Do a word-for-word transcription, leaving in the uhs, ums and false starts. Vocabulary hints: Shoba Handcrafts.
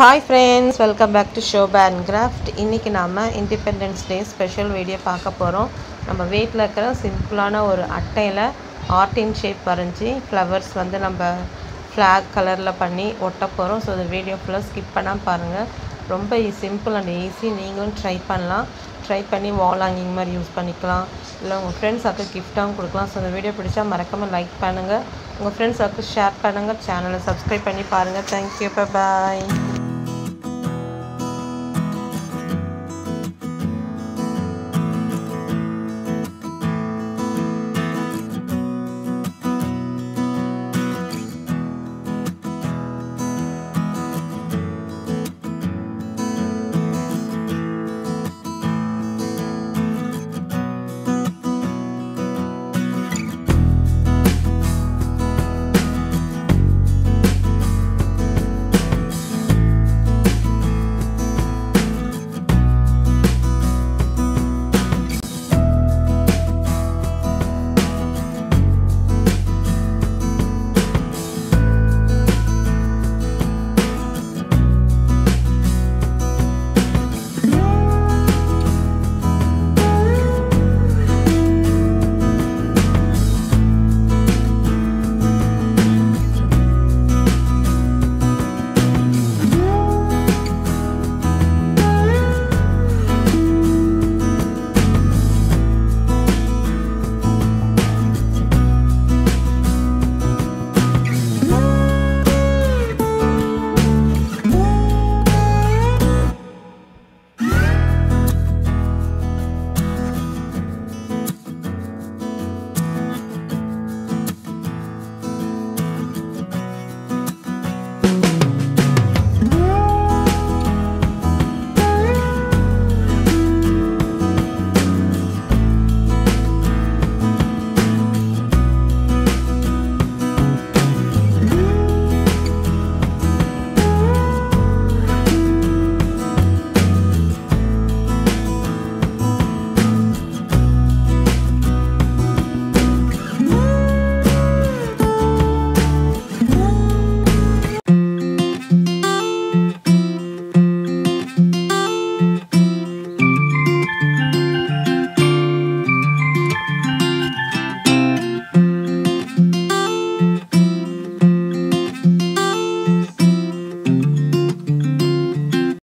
Hi friends, welcome back to Shoba Handcrafts. இன்னைக்கு நாம Independence Day special video பார்க்க போறோம். நம்ம வீட்ல இருக்கிற சிம்பிளான ஒரு அட்டையில ஆர்ட் இன் ஷேப் வரைஞ்சி ஃப்ளவர்ஸ் வந்து நம்ம flag கலர்ல பண்ணி ஒட்ட போறோம். சோ இந்த வீடியோ ஃபுல்லா ஸ்கிப் பண்ணாம பாருங்க. ரொம்ப சிம்பிள் அண்ட் ஈஸி. நீங்களும் ட்ரை பண்ணலாம். ட்ரை பண்ணி வால் ஹேங்கிங் மாதிரி யூஸ் பண்ணிக்கலாம். இல்ல உங்க friends அக்கு gift-ஆவும் கொடுக்கலாம். சோ இந்த வீடியோ பிடிச்சா மறக்காம like பண்ணுங்க. உங்க friends அக்கு share பண்ணுங்க. சேனலை subscribe பண்ணி பாருங்க. Thank you. Bye bye.